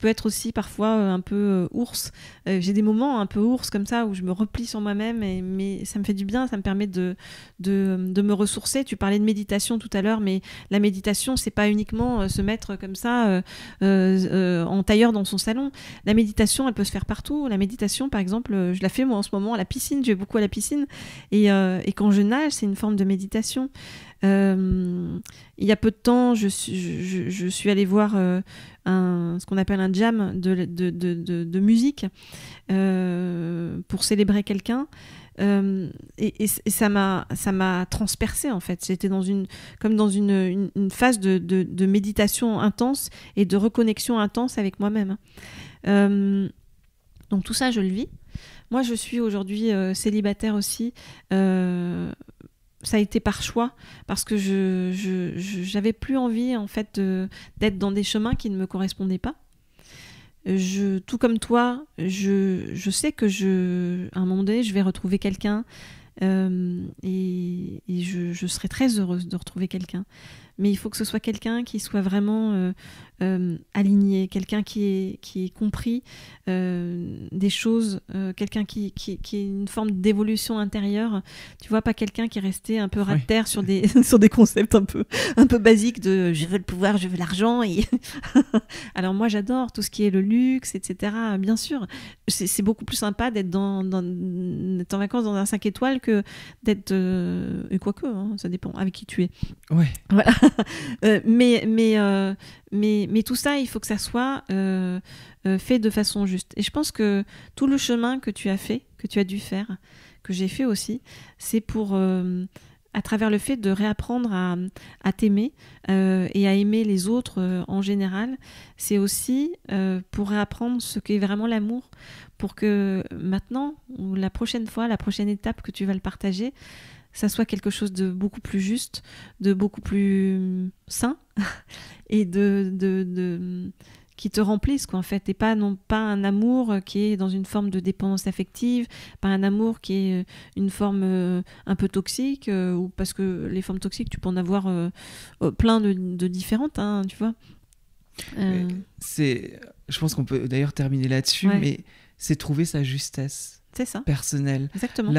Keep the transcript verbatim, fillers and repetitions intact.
peux être aussi parfois un peu ours. J'ai des moments un peu ours comme ça où je me replie sur moi-même, et mais ça me fait du bien, ça me permet de, de, de me ressourcer. Tu parlais de méditation tout à l'heure, mais la méditation, c'est pas uniquement se mettre comme ça euh, euh, en tailleur dans son salon. La méditation, elle peut se faire partout. La méditation, par exemple, je la fais moi en ce moment à la piscine, je vais beaucoup à la piscine, et, euh, et quand je nage, c'est une forme de méditation. Euh, il y a peu de temps, je suis, je, je suis allée voir euh, un, ce qu'on appelle un jam de, de, de, de, de musique euh, pour célébrer quelqu'un. Euh, et, et ça m'a ça m'a transpercée, en fait. J'étais dans une comme dans une, une, une phase de, de, de méditation intense et de reconnexion intense avec moi-même. Euh, donc tout ça, je le vis. Moi, je suis aujourd'hui euh, célibataire aussi. Euh, Ça a été par choix, parce que je, je, je, j'avais plus envie, en fait, de, d'être dans des chemins qui ne me correspondaient pas. Je, tout comme toi, je, je sais que je, à un moment donné, je vais retrouver quelqu'un, euh, et, et je, je serai très heureuse de retrouver quelqu'un. Mais il faut que ce soit quelqu'un qui soit vraiment euh, euh, aligné, quelqu'un qui ait qui est compris euh, des choses, euh, quelqu'un qui, qui, qui ait une forme d'évolution intérieure. Tu vois, pas quelqu'un qui est resté un peu rat-de-terre sur des, sur des concepts un peu, un peu basiques de « je veux le pouvoir, je veux l'argent ». Et... Alors moi, j'adore tout ce qui est le luxe, et cetera. Bien sûr, c'est beaucoup plus sympa d'être dans, dans, en vacances dans un cinq étoiles que d'être... Euh, et quoique, hein, ça dépend avec qui tu es. Ouais. Voilà. euh, mais, mais, euh, mais, mais tout ça, il faut que ça soit euh, euh, fait de façon juste. Et je pense que tout le chemin que tu as fait, que tu as dû faire, que j'ai fait aussi, c'est pour, euh, à travers le fait de réapprendre à, à t'aimer euh, et à aimer les autres euh, en général, c'est aussi euh, pour réapprendre ce qu'est vraiment l'amour, pour que maintenant, ou la prochaine fois, la prochaine étape que tu vas le partager, ça soit quelque chose de beaucoup plus juste, de beaucoup plus sain, et de, de, de qui te remplisse, quoi, en fait, et pas non pas un amour qui est dans une forme de dépendance affective, pas un amour qui est une forme euh, un peu toxique, euh, ou parce que les formes toxiques, tu peux en avoir euh, plein de, de différentes, hein, tu vois. Euh... C'est, je pense qu'on peut d'ailleurs terminer là-dessus, ouais. Mais c'est trouver sa justesse, c'est ça, personnelle. Exactement. Là,